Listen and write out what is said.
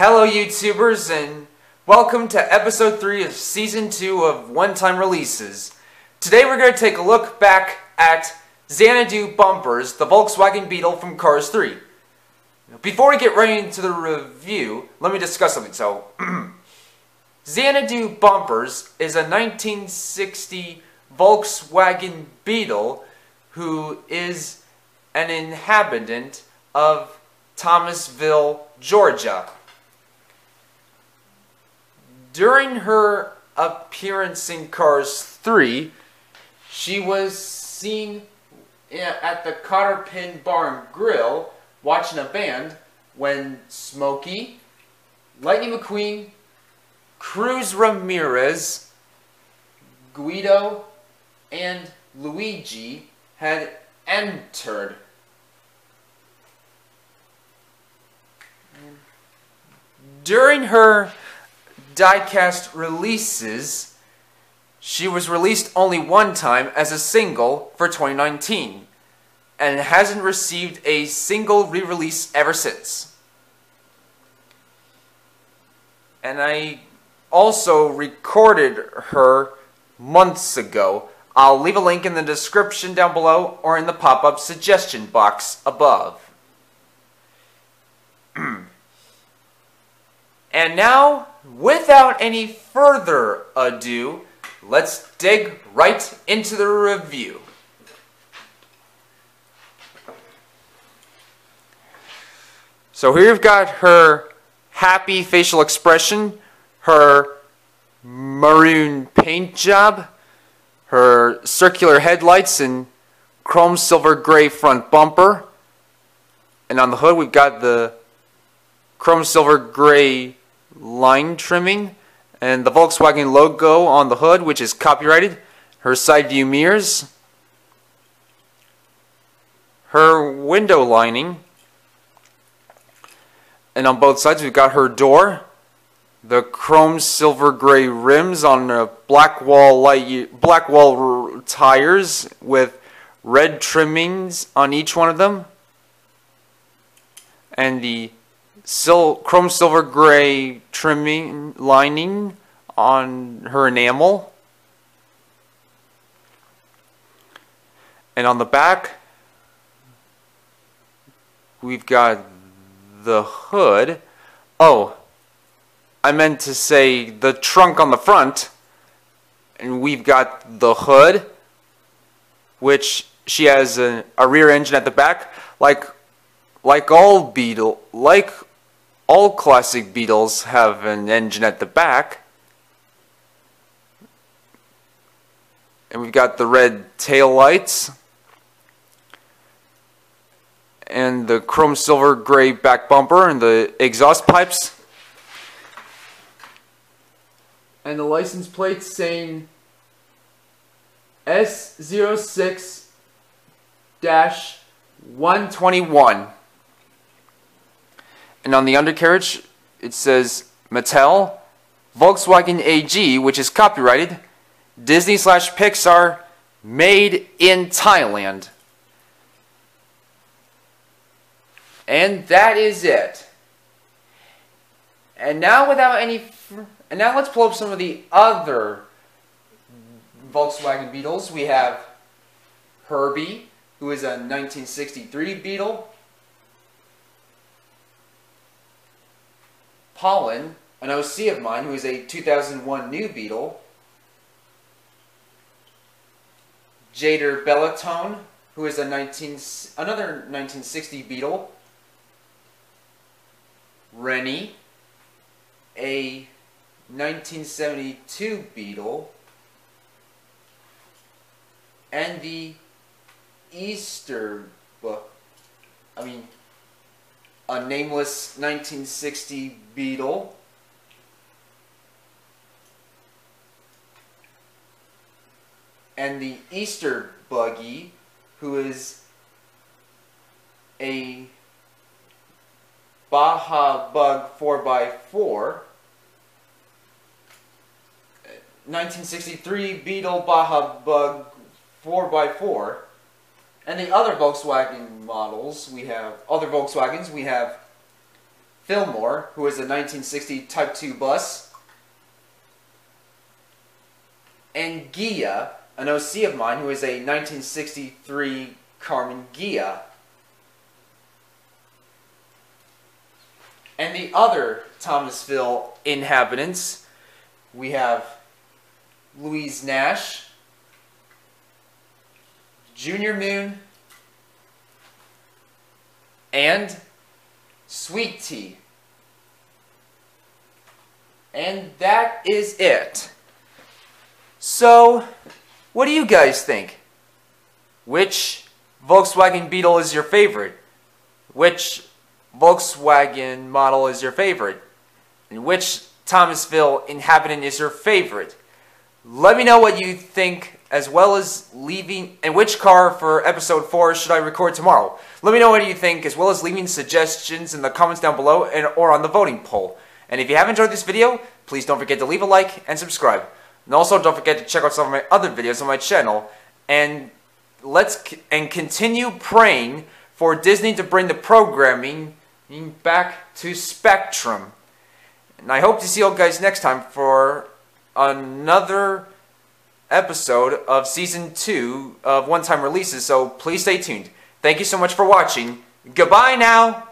Hello YouTubers, and welcome to episode 3 of season 2 of One Time Releases. Today we're going to take a look back at Xanadu Bumpers, the Volkswagen Beetle from Cars 3. Before we get right into the review, let me discuss something. So, Xanadu Bumpers is a 1960 Volkswagen Beetle who is an inhabitant of Thomasville, Georgia. During her appearance in Cars 3, she was seen at the Cotterpin Barn Grill watching a band when Smokey, Lightning McQueen, Cruz Ramirez, Guido, and Luigi had entered. During her diecast releases, she was released only one time as a single for 2019 and hasn't received a single re-release ever since. And I also recorded her months ago. I'll leave a link in the description down below or in the pop-up suggestion box above. And now, without any further ado, let's dig right into the review. So here you've got her happy facial expression, her maroon paint job, her circular headlights and chrome silver gray front bumper. And on the hood we've got the chrome silver gray line trimming and the Volkswagen logo on the hood, which is copyrighted, her side view mirrors, her window lining, and on both sides we've got her door, the chrome silver gray rims on the black wall tires with red trimmings on each one of them, and the chrome silver gray trimming lining on her enamel. And on the back we've got the hood. Oh, I meant to say the trunk on the front, and we've got the hood, which she has a rear engine at the back, like all classic Beetles have an engine at the back. And we've got the red taillights and the chrome silver gray back bumper and the exhaust pipes and the license plate saying S06-121. And on the undercarriage, it says Mattel, Volkswagen AG, which is copyrighted, Disney/Pixar, made in Thailand. And that is it. And now, let's pull up some of the other Volkswagen Beetles. We have Herbie, who is a 1963 Beetle. Pollen, an OC of mine, who is a 2001 new Beetle. Jader Bellatone, who is another 1960 Beetle. Rennie, a 1972 Beetle. And the Easter Buggy, a nameless 1960 Beetle. And the Easter Buggy, who is a Baja Bug 4x4. 1963 Beetle Baja Bug 4x4. And the other Volkswagen models we have, Fillmore, who is a 1960 Type 2 bus, and Ghia, an OC of mine, who is a 1963 Carmen Ghia. And the other Thomasville inhabitants, we have Louise Nash, Junior Moon, and Sweet Tea. And that is it. So, what do you guys think? Which Volkswagen Beetle is your favorite? Which Volkswagen model is your favorite? And which Thomasville inhabitant is your favorite? Let me know what you think, as well as leaving, and which car for episode 4 should I record tomorrow. Let me know what you think, as well as leaving suggestions in the comments down below and or on the voting poll. And if you have enjoyed this video, please don't forget to leave a like and subscribe. And also don't forget to check out some of my other videos on my channel. And continue praying for Disney to bring the programming back to Spectrum. And I hope to see you guys next time for another episode of Season 2 of one-time releases, so please stay tuned. Thank you so much for watching. Goodbye now!